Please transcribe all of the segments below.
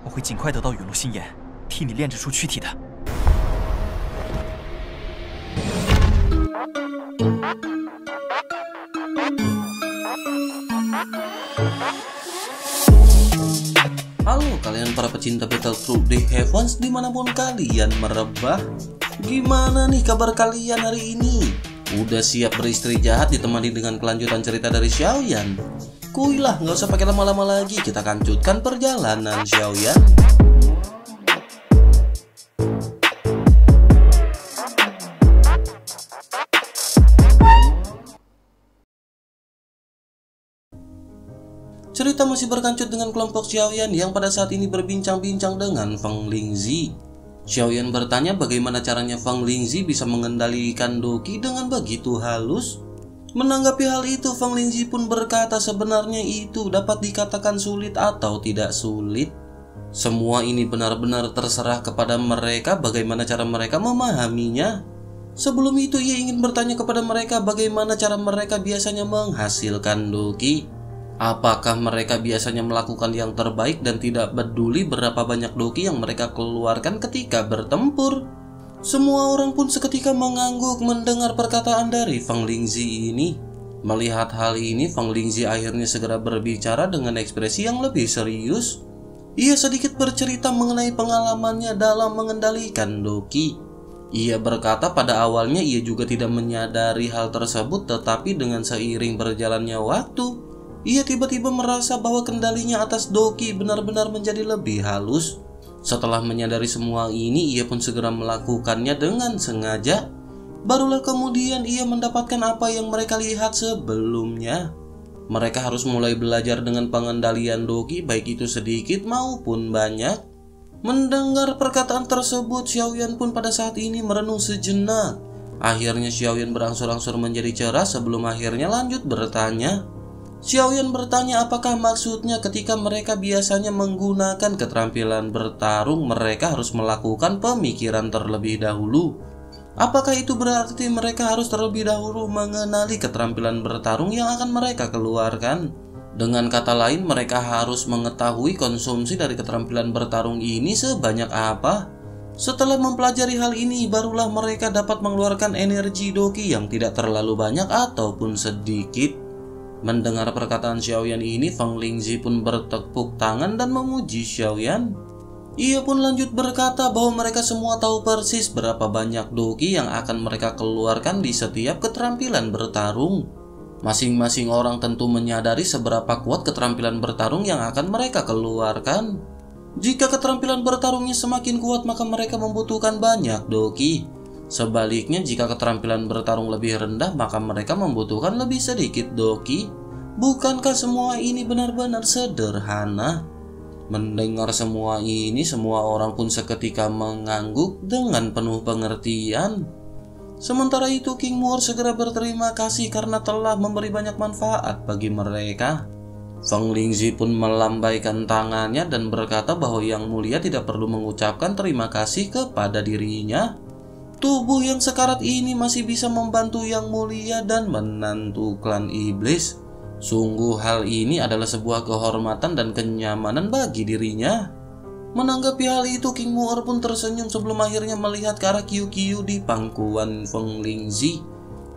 我会尽快得到陨落心炎，替你炼制出躯体的。Halo kalian para pecinta Battle Through The Heavens dimanapun kalian merebah. Gimana nih kabar kalian hari ini? Udah siap beristri jahat ditemani dengan kelanjutan cerita dari Xiao Yan? Kuilah, nggak usah pakai lama-lama lagi, kita lanjutkan perjalanan Xiao Yan. Cerita masih berkancut dengan kelompok Xiao Yan yang pada saat ini berbincang-bincang dengan Feng Lingzi. Xiao Yan bertanya bagaimana caranya Feng Lingzi bisa mengendalikan Doki dengan begitu halus. Menanggapi hal itu, Feng Lingzi pun berkata sebenarnya itu dapat dikatakan sulit atau tidak sulit. Semua ini benar-benar terserah kepada mereka bagaimana cara mereka memahaminya. Sebelum itu ia ingin bertanya kepada mereka bagaimana cara mereka biasanya menghasilkan Doki. Apakah mereka biasanya melakukan yang terbaik dan tidak peduli berapa banyak Doki yang mereka keluarkan ketika bertempur? Semua orang pun seketika mengangguk mendengar perkataan dari Feng Lingzi ini. Melihat hal ini, Feng Lingzi akhirnya segera berbicara dengan ekspresi yang lebih serius. Ia sedikit bercerita mengenai pengalamannya dalam mengendalikan Doki. Ia berkata pada awalnya ia juga tidak menyadari hal tersebut, tetapi dengan seiring berjalannya waktu, ia tiba-tiba merasa bahwa kendalinya atas Doki benar-benar menjadi lebih halus. Setelah menyadari semua ini, ia pun segera melakukannya dengan sengaja. Barulah kemudian ia mendapatkan apa yang mereka lihat sebelumnya. Mereka harus mulai belajar dengan pengendalian Doki, baik itu sedikit maupun banyak. Mendengar perkataan tersebut, Xiao Yan pun pada saat ini merenung sejenak. Akhirnya Xiao Yan berangsur-angsur menjadi cerah sebelum akhirnya lanjut bertanya. Xiao Yan bertanya apakah maksudnya ketika mereka biasanya menggunakan keterampilan bertarung, mereka harus melakukan pemikiran terlebih dahulu. Apakah itu berarti mereka harus terlebih dahulu mengenali keterampilan bertarung yang akan mereka keluarkan? Dengan kata lain, mereka harus mengetahui konsumsi dari keterampilan bertarung ini sebanyak apa. Setelah mempelajari hal ini, barulah mereka dapat mengeluarkan energi Doki yang tidak terlalu banyak ataupun sedikit. Mendengar perkataan Xiao Yan ini, Feng Lingzi pun bertepuk tangan dan memuji Xiao Yan. Ia pun lanjut berkata bahwa mereka semua tahu persis berapa banyak Doki yang akan mereka keluarkan di setiap keterampilan bertarung. Masing-masing orang tentu menyadari seberapa kuat keterampilan bertarung yang akan mereka keluarkan. Jika keterampilan bertarungnya semakin kuat, maka mereka membutuhkan banyak Doki. Sebaliknya, jika keterampilan bertarung lebih rendah, maka mereka membutuhkan lebih sedikit Doki. Bukankah semua ini benar-benar sederhana? Mendengar semua ini, semua orang pun seketika mengangguk dengan penuh pengertian. Sementara itu, King Mu'er segera berterima kasih karena telah memberi banyak manfaat bagi mereka. Feng Lingzi pun melambaikan tangannya dan berkata bahwa Yang Mulia tidak perlu mengucapkan terima kasih kepada dirinya. Tubuh yang sekarat ini masih bisa membantu Yang Mulia dan menantu klan iblis. Sungguh hal ini adalah sebuah kehormatan dan kenyamanan bagi dirinya. Menanggapi hal itu, King Mu'er pun tersenyum sebelum akhirnya melihat ke arah Qiu Qiu di pangkuan Feng Lingzi.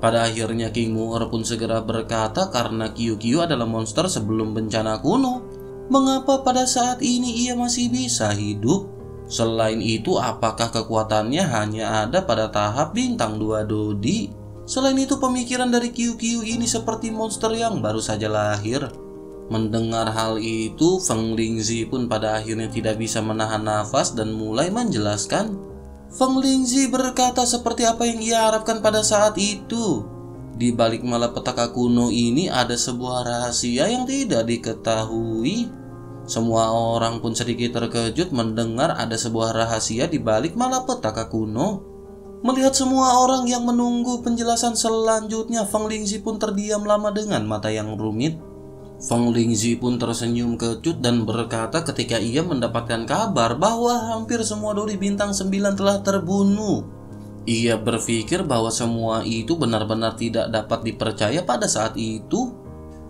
Pada akhirnya King Mu'er pun segera berkata karena Qiu Qiu adalah monster sebelum bencana kuno, mengapa pada saat ini ia masih bisa hidup? Selain itu, apakah kekuatannya hanya ada pada tahap bintang 2 Dodi? Selain itu, pemikiran dari Qiu Qiu ini seperti monster yang baru saja lahir. Mendengar hal itu, Feng Lingzi pun pada akhirnya tidak bisa menahan nafas dan mulai menjelaskan. Feng Lingzi berkata seperti apa yang ia harapkan pada saat itu. Di balik malapetaka kuno ini ada sebuah rahasia yang tidak diketahui. Semua orang pun sedikit terkejut mendengar ada sebuah rahasia di balik malapetaka kuno. Melihat semua orang yang menunggu penjelasan selanjutnya, Feng Lingzi pun terdiam lama dengan mata yang rumit. Feng Lingzi pun tersenyum kecut dan berkata ketika ia mendapatkan kabar bahwa hampir semua Dori bintang 9 telah terbunuh. Ia berpikir bahwa semua itu benar-benar tidak dapat dipercaya pada saat itu.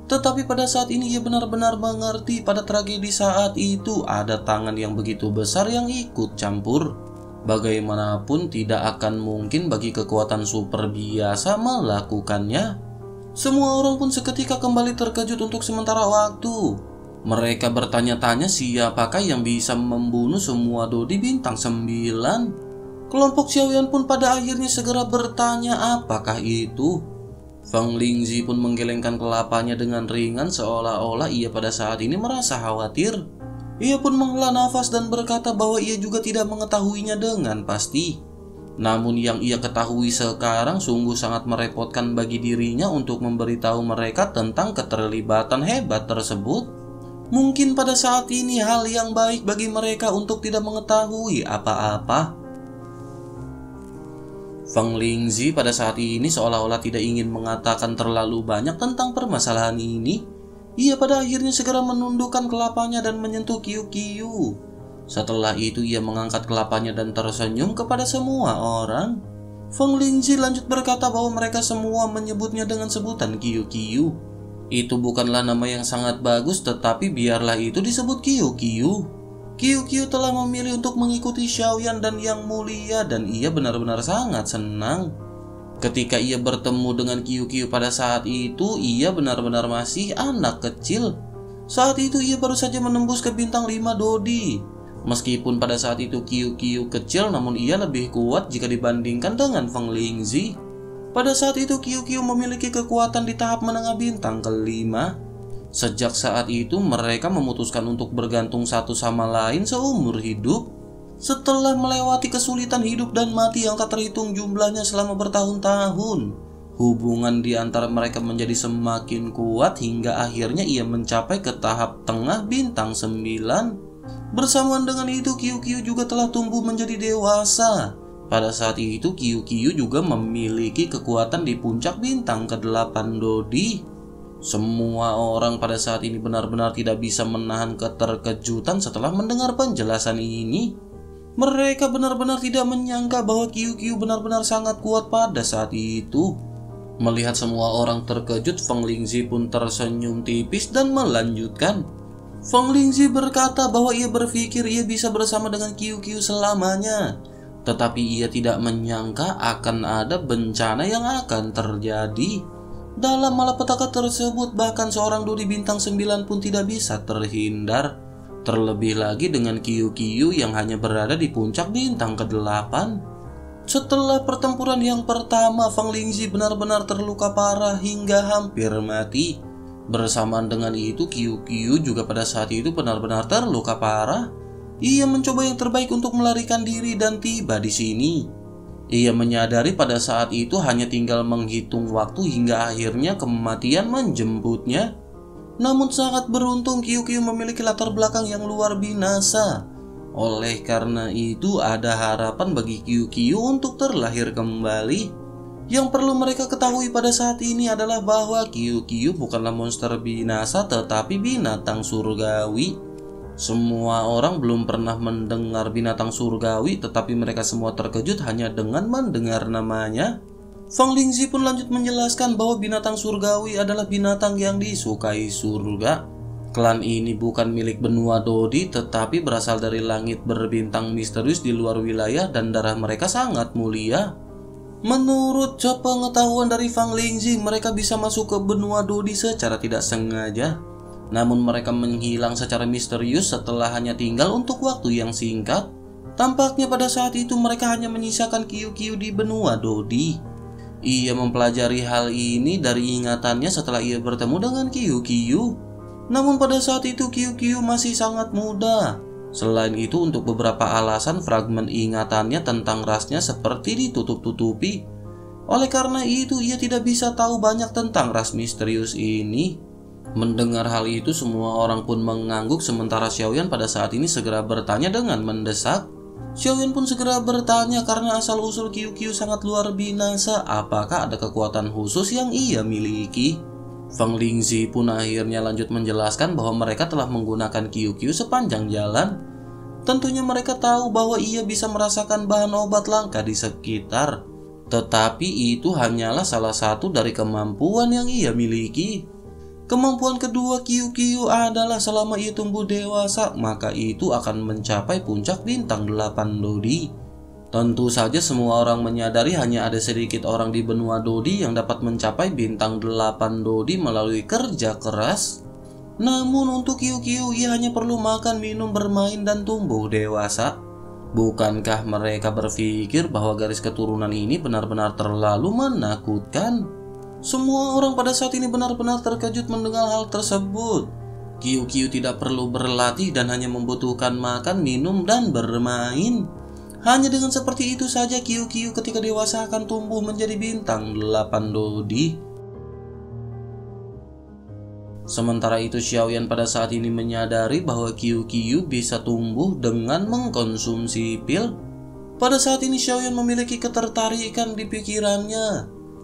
Tetapi pada saat ini ia benar-benar mengerti pada tragedi saat itu ada tangan yang begitu besar yang ikut campur. Bagaimanapun tidak akan mungkin bagi kekuatan super biasa melakukannya. Semua orang pun seketika kembali terkejut untuk sementara waktu. Mereka bertanya-tanya siapakah yang bisa membunuh semua dodi bintang 9. Kelompok Xiao Yan pun pada akhirnya segera bertanya apakah itu. Feng Lingzi pun menggelengkan kelapanya dengan ringan seolah-olah ia pada saat ini merasa khawatir. Ia pun menghela nafas dan berkata bahwa ia juga tidak mengetahuinya dengan pasti. Namun yang ia ketahui sekarang sungguh sangat merepotkan bagi dirinya untuk memberitahu mereka tentang keterlibatan hebat tersebut. Mungkin pada saat ini hal yang baik bagi mereka untuk tidak mengetahui apa-apa. Feng Lingzi pada saat ini seolah-olah tidak ingin mengatakan terlalu banyak tentang permasalahan ini. Ia pada akhirnya segera menundukkan kelapanya dan menyentuh Qiu Qiu. Setelah itu ia mengangkat kelapanya dan tersenyum kepada semua orang. Feng Lingzi lanjut berkata bahwa mereka semua menyebutnya dengan sebutan Qiu Qiu. Itu bukanlah nama yang sangat bagus, tetapi biarlah itu disebut Qiu Qiu. Qiu Qiu telah memilih untuk mengikuti Xiao Yan dan Yang Mulia dan ia benar-benar sangat senang. Ketika ia bertemu dengan Qiu Qiu pada saat itu, ia benar-benar masih anak kecil. Saat itu ia baru saja menembus ke bintang 5 Dodi. Meskipun pada saat itu Qiu Qiu kecil, namun ia lebih kuat jika dibandingkan dengan Feng Lingzi. Pada saat itu Qiu Qiu memiliki kekuatan di tahap menengah bintang kelima. Sejak saat itu mereka memutuskan untuk bergantung satu sama lain seumur hidup. Setelah melewati kesulitan hidup dan mati yang tak terhitung jumlahnya selama bertahun-tahun, hubungan di antara mereka menjadi semakin kuat hingga akhirnya ia mencapai ke tahap tengah bintang 9. Bersamaan dengan itu Qiu Qiu juga telah tumbuh menjadi dewasa. Pada saat itu Qiu Qiu juga memiliki kekuatan di puncak bintang ke-8 Dodi. Semua orang pada saat ini benar-benar tidak bisa menahan keterkejutan setelah mendengar penjelasan ini. Mereka benar-benar tidak menyangka bahwa Qiu Qiu benar-benar sangat kuat pada saat itu. Melihat semua orang terkejut, Feng Lingzi pun tersenyum tipis dan melanjutkan. Feng Lingzi berkata bahwa ia berpikir ia bisa bersama dengan Qiu Qiu selamanya. Tetapi ia tidak menyangka akan ada bencana yang akan terjadi. Dalam malapetaka tersebut bahkan seorang dodi bintang 9 pun tidak bisa terhindar. Terlebih lagi dengan Qiu Qiu yang hanya berada di puncak bintang ke-8. Setelah pertempuran yang pertama, Feng Lingzi benar-benar terluka parah hingga hampir mati. Bersamaan dengan itu Qiu Qiu juga pada saat itu benar-benar terluka parah. Ia mencoba yang terbaik untuk melarikan diri dan tiba di sini. Ia menyadari pada saat itu hanya tinggal menghitung waktu hingga akhirnya kematian menjemputnya. Namun sangat beruntung Qiu Qiu memiliki latar belakang yang luar binasa. Oleh karena itu ada harapan bagi Qiu Qiu untuk terlahir kembali. Yang perlu mereka ketahui pada saat ini adalah bahwa Qiu Qiu bukanlah monster binasa tetapi binatang surgawi. Semua orang belum pernah mendengar binatang surgawi, tetapi mereka semua terkejut hanya dengan mendengar namanya. Feng Lingzi pun lanjut menjelaskan bahwa binatang surgawi adalah binatang yang disukai surga. Klan ini bukan milik benua Dodi, tetapi berasal dari langit berbintang misterius di luar wilayah dan darah mereka sangat mulia. Menurut sepengetahuan dari Feng Lingzi, mereka bisa masuk ke benua Dodi secara tidak sengaja. Namun mereka menghilang secara misterius setelah hanya tinggal untuk waktu yang singkat. Tampaknya pada saat itu mereka hanya menyisakan Qiu Qiu di benua Dodi. Ia mempelajari hal ini dari ingatannya setelah ia bertemu dengan Qiu Qiu. Namun pada saat itu Qiu Qiu masih sangat muda. Selain itu untuk beberapa alasan fragmen ingatannya tentang rasnya seperti ditutup-tutupi. Oleh karena itu ia tidak bisa tahu banyak tentang ras misterius ini. Mendengar hal itu semua orang pun mengangguk sementara Xiao Yan pada saat ini segera bertanya dengan mendesak. Xiao Yan pun segera bertanya karena asal-usul Qiu Qiu sangat luar binasa apakah ada kekuatan khusus yang ia miliki. Feng Lingzi pun akhirnya lanjut menjelaskan bahwa mereka telah menggunakan Qiu Qiu sepanjang jalan. Tentunya mereka tahu bahwa ia bisa merasakan bahan obat langka di sekitar. Tetapi itu hanyalah salah satu dari kemampuan yang ia miliki. Kemampuan kedua Qiu Qiu adalah selama ia tumbuh dewasa, maka itu akan mencapai puncak bintang 8 Dodi. Tentu saja semua orang menyadari hanya ada sedikit orang di benua Dodi yang dapat mencapai bintang 8 Dodi melalui kerja keras. Namun untuk Qiu Qiu, ia hanya perlu makan, minum, bermain, dan tumbuh dewasa. Bukankah mereka berpikir bahwa garis keturunan ini benar-benar terlalu menakutkan? Semua orang pada saat ini benar-benar terkejut mendengar hal tersebut. Qiu Qiu tidak perlu berlatih dan hanya membutuhkan makan, minum, dan bermain. Hanya dengan seperti itu saja Qiu Qiu ketika dewasa akan tumbuh menjadi bintang 8 Dodi. Sementara itu Xiao Yan pada saat ini menyadari bahwa Qiu Qiu bisa tumbuh dengan mengkonsumsi pil. Pada saat ini Xiao Yan memiliki ketertarikan di pikirannya.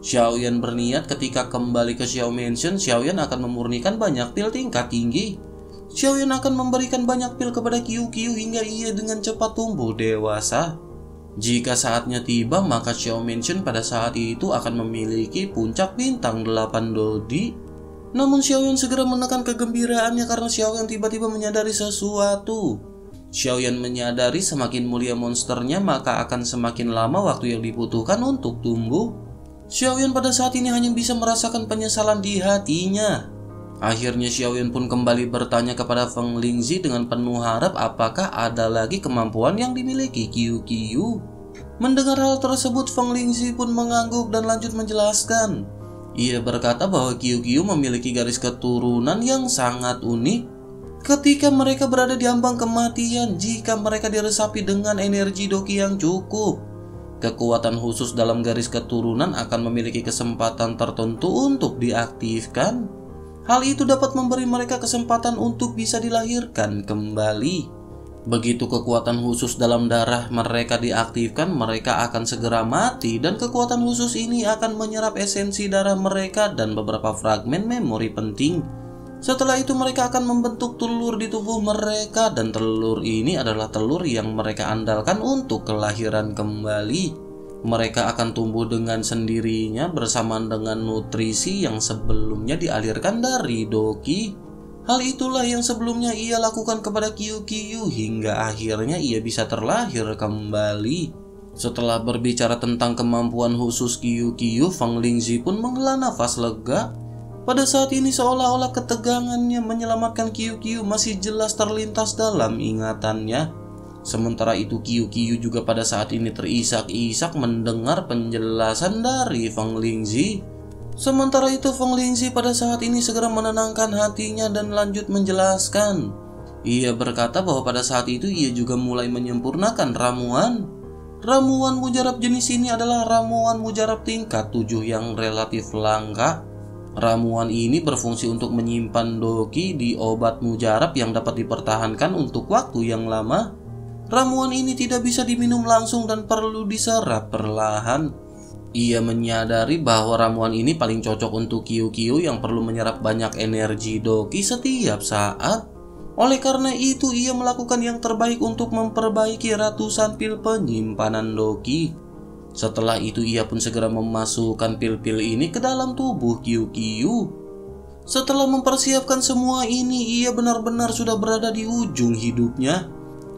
Xiao Yan berniat ketika kembali ke Xiao Mansion, Xiao Yan akan memurnikan banyak pil tingkat tinggi. Xiao Yan akan memberikan banyak pil kepada Qiu Qiu hingga ia dengan cepat tumbuh dewasa. Jika saatnya tiba, maka Xiao Mansion pada saat itu akan memiliki puncak bintang 8 Dodi. Namun Xiao Yan segera menekan kegembiraannya karena Xiao Yan tiba-tiba menyadari sesuatu. Xiao Yan menyadari semakin mulia monsternya, maka akan semakin lama waktu yang dibutuhkan untuk tumbuh. Xiao Yan pada saat ini hanya bisa merasakan penyesalan di hatinya. Akhirnya Xiao Yan pun kembali bertanya kepada Feng Lingzi dengan penuh harap apakah ada lagi kemampuan yang dimiliki Qiu Qiu. Mendengar hal tersebut, Feng Lingzi pun mengangguk dan lanjut menjelaskan. Ia berkata bahwa Qiu Qiu memiliki garis keturunan yang sangat unik. Ketika mereka berada di ambang kematian, jika mereka diresapi dengan energi Doki yang cukup, kekuatan khusus dalam garis keturunan akan memiliki kesempatan tertentu untuk diaktifkan. Hal itu dapat memberi mereka kesempatan untuk bisa dilahirkan kembali. Begitu kekuatan khusus dalam darah mereka diaktifkan, mereka akan segera mati dan kekuatan khusus ini akan menyerap esensi darah mereka dan beberapa fragmen memori penting. Setelah itu mereka akan membentuk telur di tubuh mereka dan telur ini adalah telur yang mereka andalkan untuk kelahiran kembali. Mereka akan tumbuh dengan sendirinya bersamaan dengan nutrisi yang sebelumnya dialirkan dari Doki. Hal itulah yang sebelumnya ia lakukan kepada Qiu Qiu hingga akhirnya ia bisa terlahir kembali. Setelah berbicara tentang kemampuan khusus Qiu Qiu, Feng Lingzi pun menghela nafas lega. Pada saat ini seolah-olah ketegangannya menyelamatkan Qiu Qiu masih jelas terlintas dalam ingatannya. Sementara itu Qiu Qiu juga pada saat ini terisak-isak mendengar penjelasan dari Feng Lingzi. Sementara itu Feng Lingzi pada saat ini segera menenangkan hatinya dan lanjut menjelaskan. Ia berkata bahwa pada saat itu ia juga mulai menyempurnakan ramuan. Ramuan mujarab jenis ini adalah ramuan mujarab tingkat 7 yang relatif langka. Ramuan ini berfungsi untuk menyimpan Doki di obat mujarab yang dapat dipertahankan untuk waktu yang lama. Ramuan ini tidak bisa diminum langsung dan perlu diserap perlahan. Ia menyadari bahwa ramuan ini paling cocok untuk Qiu Qiu yang perlu menyerap banyak energi Doki setiap saat. Oleh karena itu ia melakukan yang terbaik untuk memperbaiki ratusan pil penyimpanan Doki. Setelah itu ia pun segera memasukkan pil-pil ini ke dalam tubuh Qiu Qiu. Setelah mempersiapkan semua ini, ia benar-benar sudah berada di ujung hidupnya.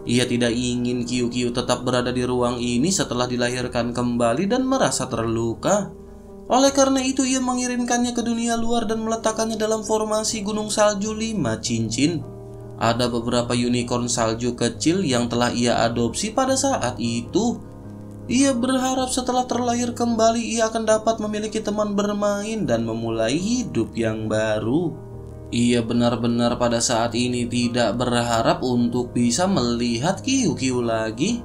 Ia tidak ingin Qiu Qiu tetap berada di ruang ini setelah dilahirkan kembali dan merasa terluka. Oleh karena itu ia mengirimkannya ke dunia luar dan meletakkannya dalam formasi Gunung Salju Lima Jinjin. Ada beberapa unicorn salju kecil yang telah ia adopsi pada saat itu. Ia berharap setelah terlahir kembali ia akan dapat memiliki teman bermain dan memulai hidup yang baru. Ia benar-benar pada saat ini tidak berharap untuk bisa melihat Qiu Qiu lagi.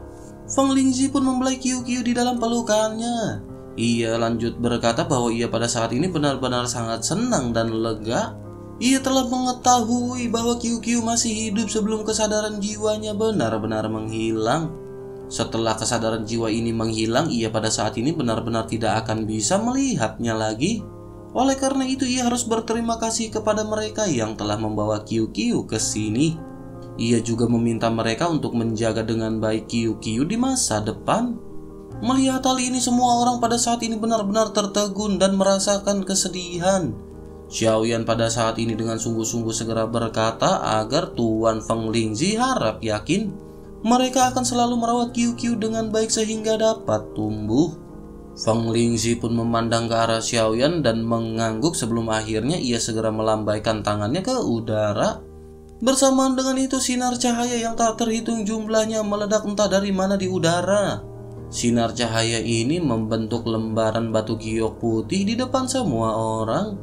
Feng Lingzi pun membelai Qiu Qiu di dalam pelukannya. Ia lanjut berkata bahwa ia pada saat ini benar-benar sangat senang dan lega. Ia telah mengetahui bahwa Qiu Qiu masih hidup sebelum kesadaran jiwanya benar-benar menghilang. Setelah kesadaran jiwa ini menghilang, ia pada saat ini benar-benar tidak akan bisa melihatnya lagi. Oleh karena itu, ia harus berterima kasih kepada mereka yang telah membawa Qiu Qiu ke sini. Ia juga meminta mereka untuk menjaga dengan baik Qiu Qiu di masa depan. Melihat hal ini, semua orang pada saat ini benar-benar tertegun dan merasakan kesedihan. Xiao Yan pada saat ini dengan sungguh-sungguh segera berkata agar Tuan Feng Lingzi harap yakin mereka akan selalu merawat Qiu Qiu dengan baik sehingga dapat tumbuh. Feng Lingzi pun memandang ke arah Xiao Yan dan mengangguk sebelum akhirnya ia segera melambaikan tangannya ke udara. Bersamaan dengan itu sinar cahaya yang tak terhitung jumlahnya meledak entah dari mana di udara. Sinar cahaya ini membentuk lembaran batu giok putih di depan semua orang.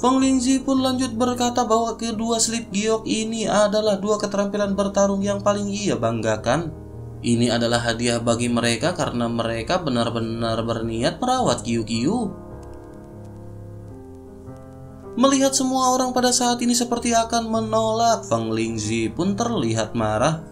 Feng Lingzi pun lanjut berkata bahwa kedua slip giok ini adalah dua keterampilan bertarung yang paling ia banggakan. Ini adalah hadiah bagi mereka karena mereka benar-benar berniat merawat Qiu Qiu. Melihat semua orang pada saat ini seperti akan menolak, Feng Lingzi pun terlihat marah.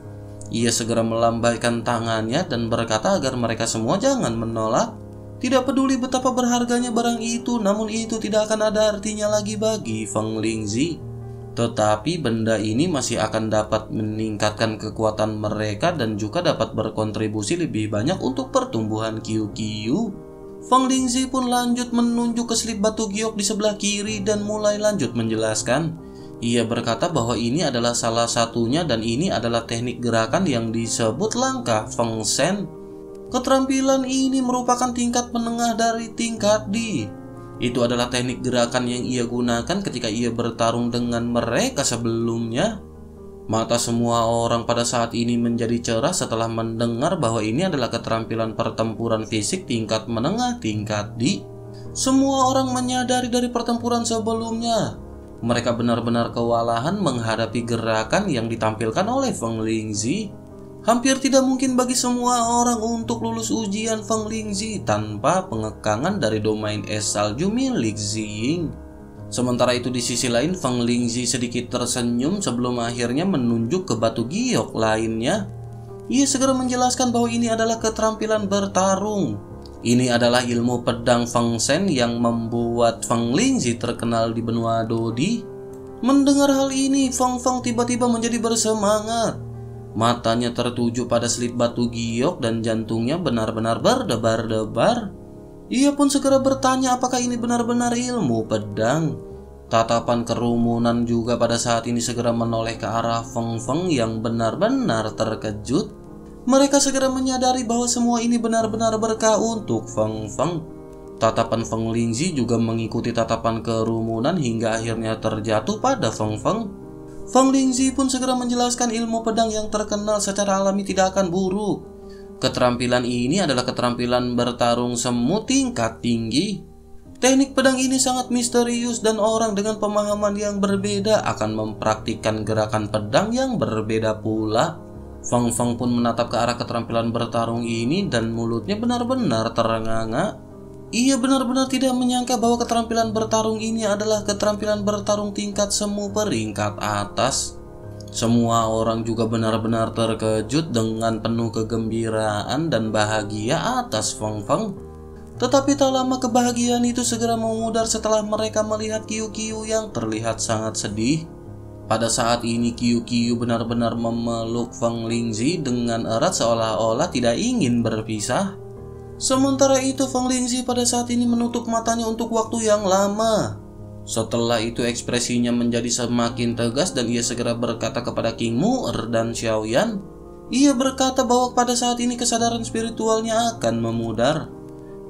Ia segera melambaikan tangannya dan berkata agar mereka semua jangan menolak. Tidak peduli betapa berharganya barang itu, namun itu tidak akan ada artinya lagi bagi Feng Lingzi. Tetapi benda ini masih akan dapat meningkatkan kekuatan mereka dan juga dapat berkontribusi lebih banyak untuk pertumbuhan Qiu Qiu. Feng Lingzi pun lanjut menunjuk ke slip batu giok di sebelah kiri dan mulai lanjut menjelaskan. Ia berkata bahwa ini adalah salah satunya dan ini adalah teknik gerakan yang disebut langkah Feng Shen. Keterampilan ini merupakan tingkat menengah dari tingkat D. Itu adalah teknik gerakan yang ia gunakan ketika ia bertarung dengan mereka sebelumnya. Mata semua orang pada saat ini menjadi cerah setelah mendengar bahwa ini adalah keterampilan pertempuran fisik tingkat menengah tingkat D. Semua orang menyadari dari pertempuran sebelumnya. Mereka benar-benar kewalahan menghadapi gerakan yang ditampilkan oleh Feng Lingzi. Hampir tidak mungkin bagi semua orang untuk lulus ujian Feng Lingzi tanpa pengekangan dari domain es salju milik Ziying. Sementara itu di sisi lain Feng Lingzi sedikit tersenyum sebelum akhirnya menunjuk ke batu giok lainnya. Ia segera menjelaskan bahwa ini adalah keterampilan bertarung. Ini adalah ilmu pedang Feng Shen yang membuat Feng Lingzi terkenal di benua Dodi. Mendengar hal ini Feng Feng tiba-tiba menjadi bersemangat. Matanya tertuju pada slip batu giok dan jantungnya benar-benar berdebar-debar. Ia pun segera bertanya apakah ini benar-benar ilmu pedang. Tatapan kerumunan juga pada saat ini segera menoleh ke arah Feng Feng yang benar-benar terkejut. Mereka segera menyadari bahwa semua ini benar-benar berkah untuk Feng Feng. Tatapan Feng Lingzi juga mengikuti tatapan kerumunan hingga akhirnya terjatuh pada Feng Feng. Feng Lingzi pun segera menjelaskan ilmu pedang yang terkenal secara alami tidak akan buruk. Keterampilan ini adalah keterampilan bertarung semu tingkat tinggi. Teknik pedang ini sangat misterius dan orang dengan pemahaman yang berbeda akan mempraktikkan gerakan pedang yang berbeda pula. Feng Feng pun menatap ke arah keterampilan bertarung ini dan mulutnya benar-benar terenganga. Ia benar-benar tidak menyangka bahwa keterampilan bertarung ini adalah keterampilan bertarung tingkat semu peringkat atas. Semua orang juga benar-benar terkejut dengan penuh kegembiraan dan bahagia atas Feng Feng. Tetapi tak lama kebahagiaan itu segera memudar setelah mereka melihat Qiu Qiu yang terlihat sangat sedih. Pada saat ini Qiu Qiu benar-benar memeluk Feng Lingzi dengan erat seolah-olah tidak ingin berpisah. Sementara itu Feng Lingzi pada saat ini menutup matanya untuk waktu yang lama. Setelah itu ekspresinya menjadi semakin tegas dan ia segera berkata kepada King Mu'er dan Xiao Yan. Ia berkata bahwa pada saat ini kesadaran spiritualnya akan memudar.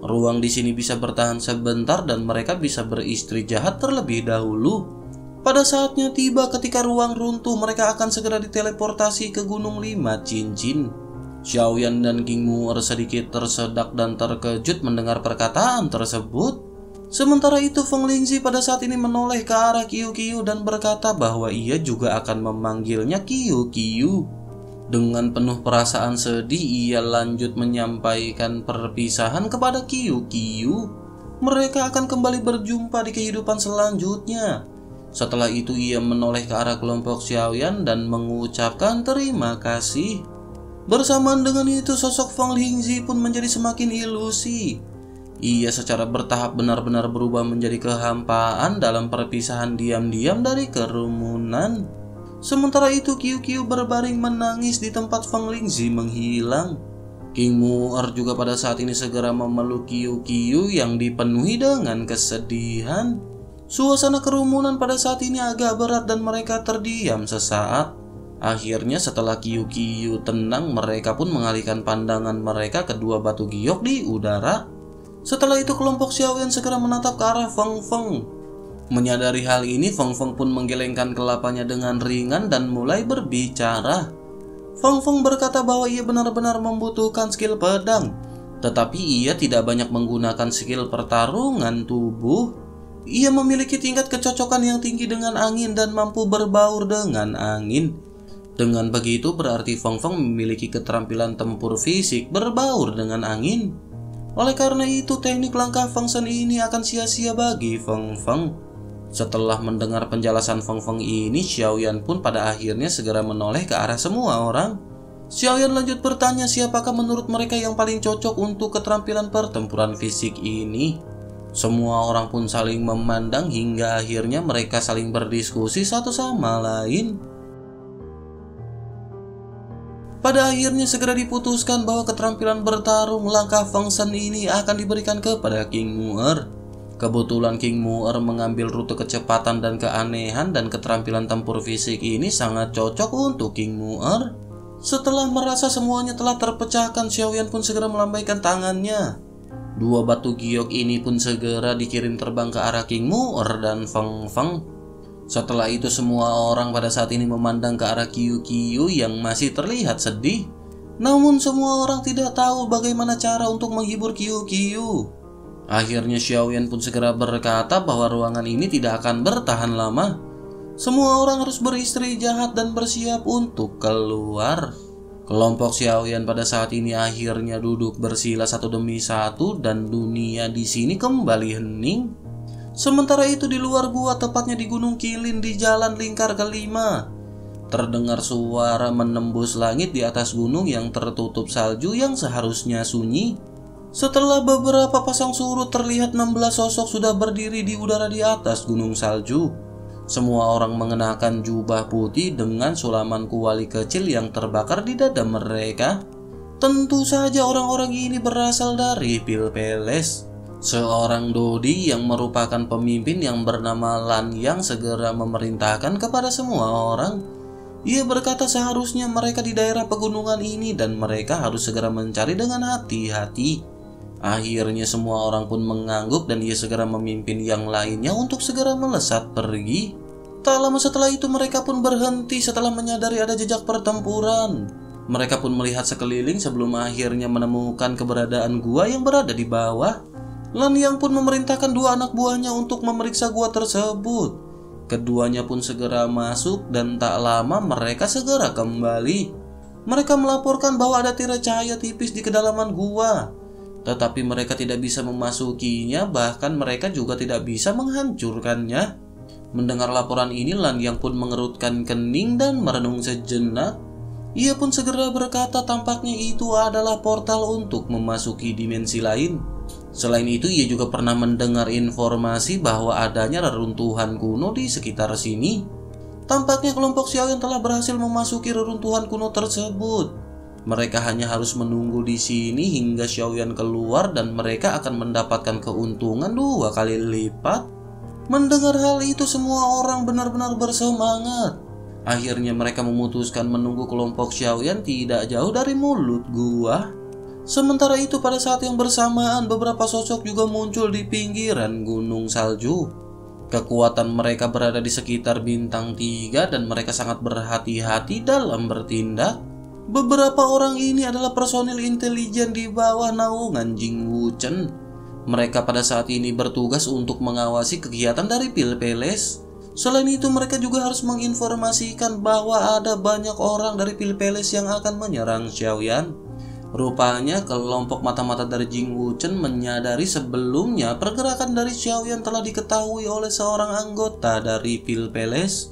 Ruang di sini bisa bertahan sebentar dan mereka bisa beristri jahat terlebih dahulu. Pada saatnya tiba ketika ruang runtuh mereka akan segera diteleportasi ke Gunung Lima Jinjin. Xiao Yan dan King Mu'er sedikit tersedak dan terkejut mendengar perkataan tersebut. Sementara itu Feng Lingzi pada saat ini menoleh ke arah Qiu Qiu dan berkata bahwa ia juga akan memanggilnya Qiu Qiu. Dengan penuh perasaan sedih ia lanjut menyampaikan perpisahan kepada Qiu Qiu. Mereka akan kembali berjumpa di kehidupan selanjutnya. Setelah itu ia menoleh ke arah kelompok Xiao Yan dan mengucapkan terima kasih. Bersamaan dengan itu sosok Feng Lingzi pun menjadi semakin ilusi. Ia secara bertahap benar-benar berubah menjadi kehampaan dalam perpisahan diam-diam dari kerumunan. Sementara itu Qiu Qiu berbaring menangis di tempat Feng Lingzi menghilang. King Mu'er juga pada saat ini segera memeluk Qiu Qiu yang dipenuhi dengan kesedihan. Suasana kerumunan pada saat ini agak berat dan mereka terdiam sesaat. Akhirnya setelah Qiu Qiu tenang, mereka pun mengalihkan pandangan mereka ke dua batu giok di udara. Setelah itu kelompok Xiao Yan segera menatap ke arah Feng Feng. Menyadari hal ini, Feng Feng pun menggelengkan kelapanya dengan ringan dan mulai berbicara. Feng Feng berkata bahwa ia benar-benar membutuhkan skill pedang, tetapi ia tidak banyak menggunakan skill pertarungan tubuh. Ia memiliki tingkat kecocokan yang tinggi dengan angin dan mampu berbaur dengan angin. Dengan begitu berarti Feng Feng memiliki keterampilan tempur fisik berbaur dengan angin. Oleh karena itu teknik langkah Feng Shen ini akan sia-sia bagi Feng Feng. Setelah mendengar penjelasan Feng Feng ini, Xiao Yan pun pada akhirnya segera menoleh ke arah semua orang. Xiao Yan lanjut bertanya siapakah menurut mereka yang paling cocok untuk keterampilan pertempuran fisik ini. Semua orang pun saling memandang hingga akhirnya mereka saling berdiskusi satu sama lain. Pada akhirnya segera diputuskan bahwa keterampilan bertarung langkah Feng Shen ini akan diberikan kepada King Mu'er. Kebetulan King Mu'er mengambil rute kecepatan dan keanehan dan keterampilan tempur fisik ini sangat cocok untuk King Mu'er. Setelah merasa semuanya telah terpecahkan, Xiao Yan pun segera melambaikan tangannya. Dua batu giok ini pun segera dikirim terbang ke arah King Mu'er dan Feng Feng. Setelah itu semua orang pada saat ini memandang ke arah Qiu Qiu yang masih terlihat sedih. Namun semua orang tidak tahu bagaimana cara untuk menghibur Qiu Qiu. Akhirnya Xiao Yan pun segera berkata bahwa ruangan ini tidak akan bertahan lama. Semua orang harus beristirahat dan bersiap untuk keluar. Kelompok Xiao Yan pada saat ini akhirnya duduk bersila satu demi satu dan dunia di sini kembali hening. Sementara itu di luar gua, tepatnya di Gunung Kilin di Jalan Lingkar Kelima, terdengar suara menembus langit di atas gunung yang tertutup salju yang seharusnya sunyi. Setelah beberapa pasang surut terlihat 16 sosok sudah berdiri di udara di atas gunung salju. Semua orang mengenakan jubah putih dengan sulaman kuali kecil yang terbakar di dada mereka. Tentu saja orang-orang ini berasal dari Pilpeles. Seorang dodi yang merupakan pemimpin yang bernama Lan Yang segera memerintahkan kepada semua orang. Ia berkata seharusnya mereka di daerah pegunungan ini dan mereka harus segera mencari dengan hati-hati. Akhirnya semua orang pun mengangguk dan ia segera memimpin yang lainnya untuk segera melesat pergi. Tak lama setelah itu mereka pun berhenti setelah menyadari ada jejak pertempuran. Mereka pun melihat sekeliling sebelum akhirnya menemukan keberadaan gua yang berada di bawah. Lan Yang pun memerintahkan dua anak buahnya untuk memeriksa gua tersebut. Keduanya pun segera masuk dan tak lama mereka segera kembali. Mereka melaporkan bahwa ada tirai cahaya tipis di kedalaman gua. Tetapi mereka tidak bisa memasukinya, bahkan mereka juga tidak bisa menghancurkannya. Mendengar laporan ini, Lan Yang pun mengerutkan kening dan merenung sejenak. Ia pun segera berkata tampaknya itu adalah portal untuk memasuki dimensi lain. Selain itu, ia juga pernah mendengar informasi bahwa adanya reruntuhan kuno di sekitar sini. Tampaknya kelompok Xiao Yan telah berhasil memasuki reruntuhan kuno tersebut. Mereka hanya harus menunggu di sini hingga Xiao Yan keluar dan mereka akan mendapatkan keuntungan 2 kali lipat. Mendengar hal itu semua orang benar-benar bersemangat. Akhirnya mereka memutuskan menunggu kelompok Xiao Yan tidak jauh dari mulut gua. Sementara itu pada saat yang bersamaan beberapa sosok juga muncul di pinggiran gunung salju. Kekuatan mereka berada di sekitar bintang 3 dan mereka sangat berhati-hati dalam bertindak. Beberapa orang ini adalah personil intelijen di bawah naungan Jing Wuchen. Mereka pada saat ini bertugas untuk mengawasi kegiatan dari Pilpeles. Selain itu mereka juga harus menginformasikan bahwa ada banyak orang dari Pilpeles yang akan menyerang Xiao Yan. Rupanya kelompok mata-mata dari Jing Wuchen menyadari sebelumnya pergerakan dari Xiao Yan telah diketahui oleh seorang anggota dari Pilpeles.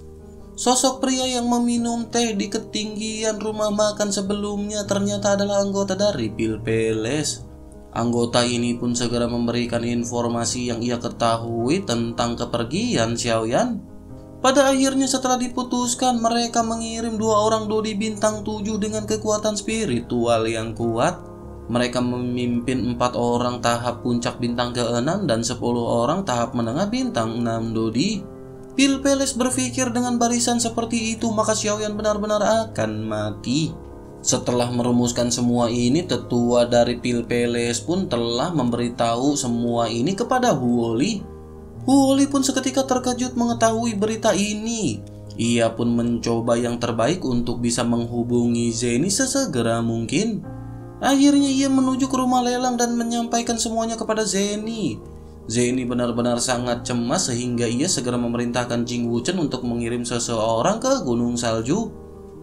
Sosok pria yang meminum teh di ketinggian rumah makan sebelumnya ternyata adalah anggota dari Pilpeles. Anggota ini pun segera memberikan informasi yang ia ketahui tentang kepergian Xiao Yan. Pada akhirnya setelah diputuskan, mereka mengirim dua orang dodi bintang 7 dengan kekuatan spiritual yang kuat. Mereka memimpin 4 orang tahap puncak bintang ke-6 dan 10 orang tahap menengah bintang 6 Dodi. Pilpeles berpikir dengan barisan seperti itu maka Xiao Yan benar-benar akan mati. Setelah merumuskan semua ini, tetua dari Pilpeles pun telah memberitahu semua ini kepada Huoli. Huoli pun seketika terkejut mengetahui berita ini. Ia pun mencoba yang terbaik untuk bisa menghubungi Zeni sesegera mungkin. Akhirnya ia menuju ke rumah lelang dan menyampaikan semuanya kepada Zeni. Zeni benar-benar sangat cemas sehingga ia segera memerintahkan Jing Wuchen untuk mengirim seseorang ke Gunung Salju.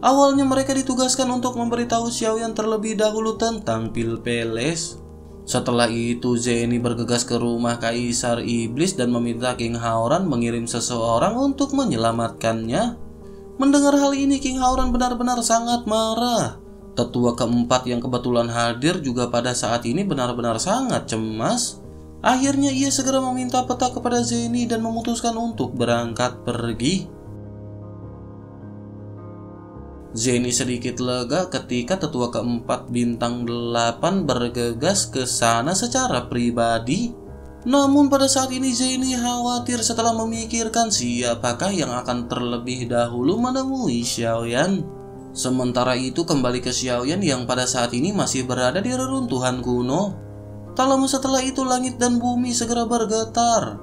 Awalnya mereka ditugaskan untuk memberitahu Xiao Yan terlebih dahulu tentang Pilpeles. Setelah itu Zeni bergegas ke rumah Kaisar Iblis dan meminta King Haoran mengirim seseorang untuk menyelamatkannya. Mendengar hal ini King Haoran benar-benar sangat marah. Tetua keempat yang kebetulan hadir juga pada saat ini benar-benar sangat cemas. Akhirnya ia segera meminta peta kepada Zeni dan memutuskan untuk berangkat pergi. Zeni sedikit lega ketika tetua keempat bintang 8 bergegas ke sana secara pribadi. Namun pada saat ini Zeni khawatir setelah memikirkan siapakah yang akan terlebih dahulu menemui Xiao Yan. Sementara itu kembali ke Xiao Yan yang pada saat ini masih berada di reruntuhan kuno. Tak lama setelah itu langit dan bumi segera bergetar.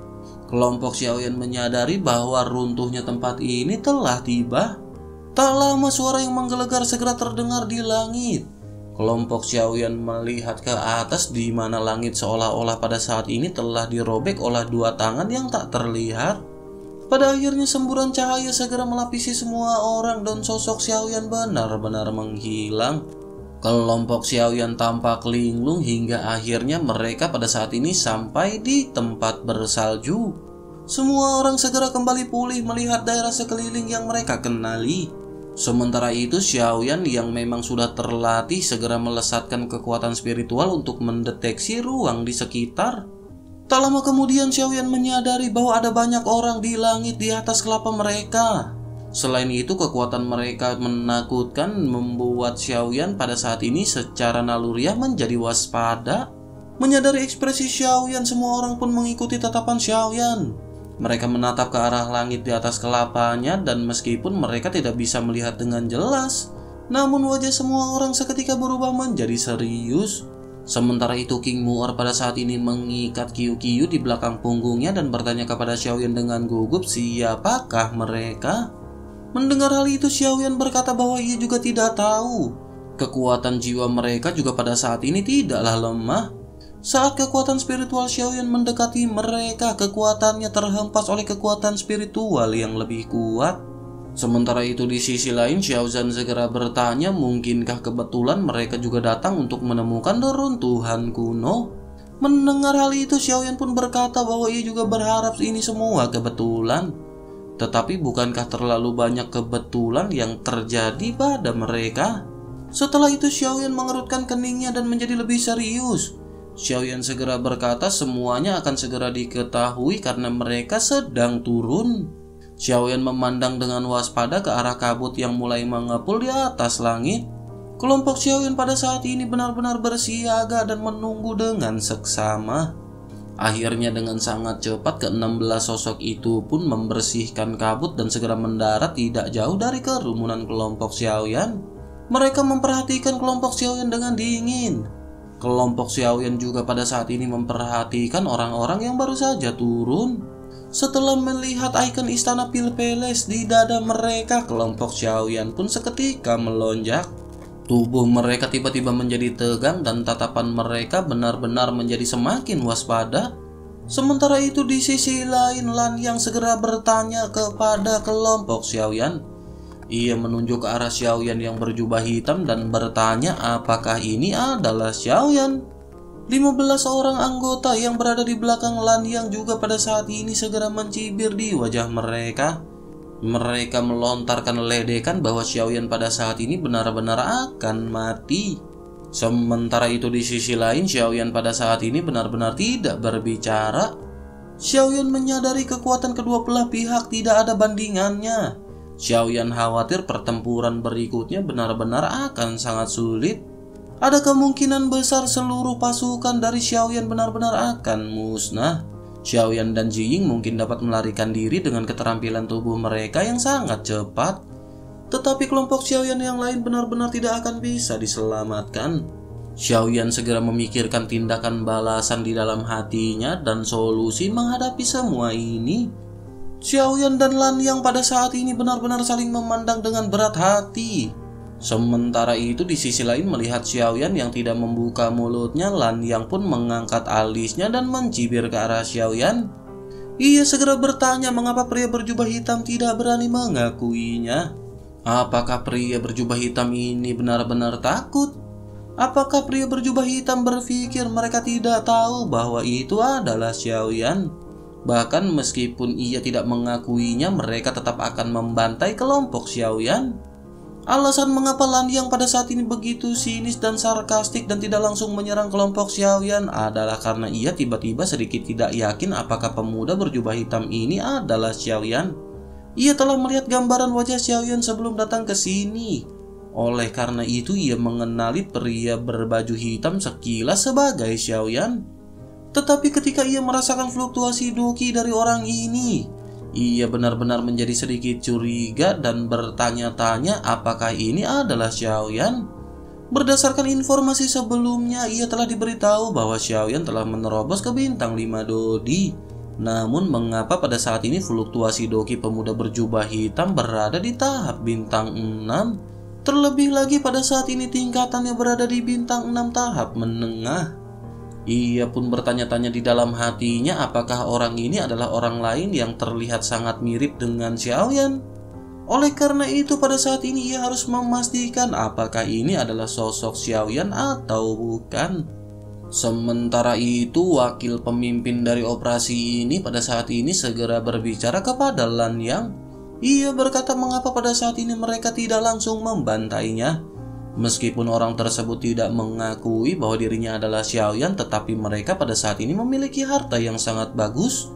Kelompok Xiao Yan menyadari bahwa runtuhnya tempat ini telah tiba. Tak lama suara yang menggelegar segera terdengar di langit. Kelompok Xiao Yan melihat ke atas di mana langit seolah-olah pada saat ini telah dirobek oleh 2 tangan yang tak terlihat. Pada akhirnya semburan cahaya segera melapisi semua orang dan sosok Xiao Yan benar-benar menghilang. Kelompok Xiao Yan tampak linglung hingga akhirnya mereka pada saat ini sampai di tempat bersalju. Semua orang segera kembali pulih melihat daerah sekeliling yang mereka kenali. Sementara itu Xiao Yan yang memang sudah terlatih segera melesatkan kekuatan spiritual untuk mendeteksi ruang di sekitar. Tak lama kemudian Xiao Yan menyadari bahwa ada banyak orang di langit di atas kelapa mereka. Selain itu kekuatan mereka menakutkan membuat Xiao Yan pada saat ini secara naluriah menjadi waspada. Menyadari ekspresi Xiao Yan semua orang pun mengikuti tatapan Xiao Yan. Mereka menatap ke arah langit di atas kelapanya dan meskipun mereka tidak bisa melihat dengan jelas, namun wajah semua orang seketika berubah menjadi serius. Sementara itu King Mu'er pada saat ini mengikat Qiu Qiu di belakang punggungnya dan bertanya kepada Xiao Yan dengan gugup siapakah mereka. Mendengar hal itu Xiao Yan berkata bahwa ia juga tidak tahu. Kekuatan jiwa mereka juga pada saat ini tidaklah lemah. Saat kekuatan spiritual Xiao Yan mendekati mereka, kekuatannya terhempas oleh kekuatan spiritual yang lebih kuat. Sementara itu di sisi lain Xiao Zhan segera bertanya mungkinkah kebetulan mereka juga datang untuk menemukan reruntuhan kuno. Mendengar hal itu Xiao Yan pun berkata bahwa ia juga berharap ini semua kebetulan. Tetapi bukankah terlalu banyak kebetulan yang terjadi pada mereka? Setelah itu Xiao Yan mengerutkan keningnya dan menjadi lebih serius. Xiao Yan segera berkata semuanya akan segera diketahui karena mereka sedang turun. Xiao Yan memandang dengan waspada ke arah kabut yang mulai mengepul di atas langit. Kelompok Xiao Yan pada saat ini benar-benar bersiaga dan menunggu dengan seksama. Akhirnya dengan sangat cepat ke-16 sosok itu pun membersihkan kabut dan segera mendarat tidak jauh dari kerumunan kelompok Xiao Yan. Mereka memperhatikan kelompok Xiao Yan dengan dingin. Kelompok Xiao Yan juga pada saat ini memperhatikan orang-orang yang baru saja turun. Setelah melihat ikon istana Pilpeles di dada mereka, kelompok Xiao Yan pun seketika melonjak. Tubuh mereka tiba-tiba menjadi tegang dan tatapan mereka benar-benar menjadi semakin waspada. Sementara itu di sisi lain Lan Yang segera bertanya kepada kelompok Xiao Yan. Ia menunjuk ke arah Xiao Yan yang berjubah hitam dan bertanya apakah ini adalah Xiao Yan. 15 orang anggota yang berada di belakang Lan Yang juga pada saat ini segera mencibir di wajah mereka. Mereka melontarkan ledekan bahwa Xiao Yan pada saat ini benar-benar akan mati. Sementara itu di sisi lain Xiao Yan pada saat ini benar-benar tidak berbicara. Xiao Yan menyadari kekuatan kedua belah pihak tidak ada bandingannya. Xiao Yan khawatir pertempuran berikutnya benar-benar akan sangat sulit. ada kemungkinan besar seluruh pasukan dari Xiao Yan benar-benar akan musnah. Xiao Yan dan Jing mungkin dapat melarikan diri dengan keterampilan tubuh mereka yang sangat cepat. Tetapi kelompok Xiao Yan yang lain benar-benar tidak akan bisa diselamatkan. Xiao Yan segera memikirkan tindakan balasan di dalam hatinya dan solusi menghadapi semua ini. Xiao Yan dan Lan Yang pada saat ini benar-benar saling memandang dengan berat hati. Sementara itu di sisi lain melihat Xiao Yan yang tidak membuka mulutnya, Lan Yang pun mengangkat alisnya dan mencibir ke arah Xiao Yan. Ia segera bertanya mengapa pria berjubah hitam tidak berani mengakuinya. Apakah pria berjubah hitam ini benar-benar takut? Apakah pria berjubah hitam berpikir mereka tidak tahu bahwa itu adalah Xiao Yan? Bahkan meskipun ia tidak mengakuinya, mereka tetap akan membantai kelompok Xiao Yan. Alasan mengapa Lan Yang pada saat ini begitu sinis dan sarkastik dan tidak langsung menyerang kelompok Xiao Yan adalah karena ia tiba-tiba sedikit tidak yakin apakah pemuda berjubah hitam ini adalah Xiao Yan. Ia telah melihat gambaran wajah Xiao Yan sebelum datang ke sini. Oleh karena itu ia mengenali pria berbaju hitam sekilas sebagai Xiao Yan. Tetapi ketika ia merasakan fluktuasi doki dari orang ini, ia benar-benar menjadi sedikit curiga dan bertanya-tanya apakah ini adalah Xiao Yan. Berdasarkan informasi sebelumnya, ia telah diberitahu bahwa Xiao Yan telah menerobos ke bintang 5 Dodi. Namun mengapa pada saat ini fluktuasi doki pemuda berjubah hitam berada di tahap bintang 6? Terlebih lagi pada saat ini tingkatannya berada di bintang 6 tahap menengah. Ia pun bertanya-tanya di dalam hatinya apakah orang ini adalah orang lain yang terlihat sangat mirip dengan Xiao Yan. Oleh karena itu pada saat ini ia harus memastikan apakah ini adalah sosok Xiao Yan atau bukan. Sementara itu wakil pemimpin dari operasi ini pada saat ini segera berbicara kepada Lan Yang. Ia berkata mengapa pada saat ini mereka tidak langsung membantainya. Meskipun orang tersebut tidak mengakui bahwa dirinya adalah Xiao Yan, tetapi mereka pada saat ini memiliki harta yang sangat bagus.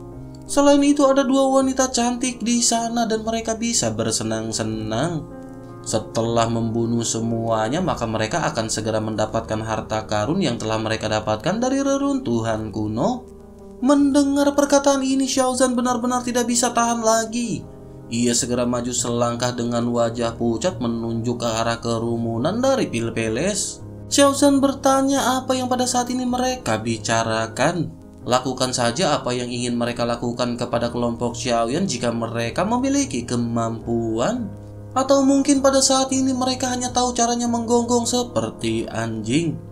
Selain itu ada dua wanita cantik di sana dan mereka bisa bersenang-senang. Setelah membunuh semuanya, maka mereka akan segera mendapatkan harta karun yang telah mereka dapatkan dari reruntuhan kuno. Mendengar perkataan ini, Xiao Zhan benar-benar tidak bisa tahan lagi. Ia segera maju selangkah dengan wajah pucat menunjuk ke arah kerumunan dari Pilpeles. Xiao Zhan bertanya apa yang pada saat ini mereka bicarakan. Lakukan saja apa yang ingin mereka lakukan kepada kelompok Xiao Yan jika mereka memiliki kemampuan. Atau mungkin pada saat ini mereka hanya tahu caranya menggonggong seperti anjing.